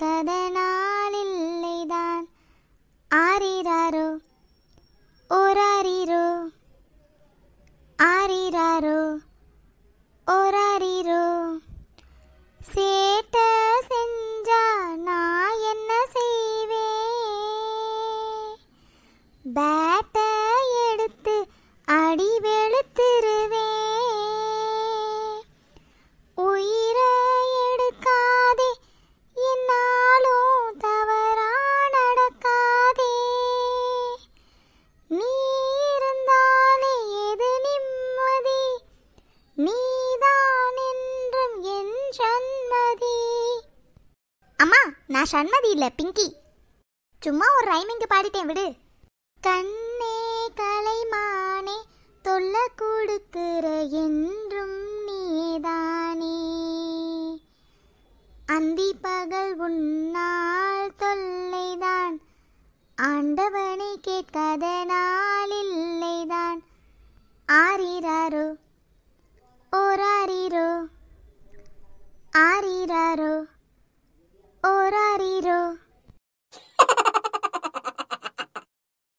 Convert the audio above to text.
கதனால் இல்லைதான் ஆரிராரோ ஓராரிரோ ஆரிராரோ ஓராரிரோ சேட்ட செஞ்சா நான் என்ன செய்வேன் பேட்டை எடுத்து அடி வெளுத்துருவேன் உயிரை எடுக்காதே என்னாலும் தவறா நடக்காதே நீ இருந்தாலே எது நிம்மதி நீதான் என்றும் என் சண்மதி. அம்மா நான் சண்மதி இல்லை பிங்கி, சும்மா ஒரு ரைமிங்கு பாடிட்டேன் விடு. கண்ணே கலைமானே தொல்ல கொடுக்கிற என்றும் நீதானே அந்தி பகல் உன்னால் தொல்லைதான் ஆண்டவனை கேட்காத நாள் இல்லைதான் ஆரிராரோ ஓரா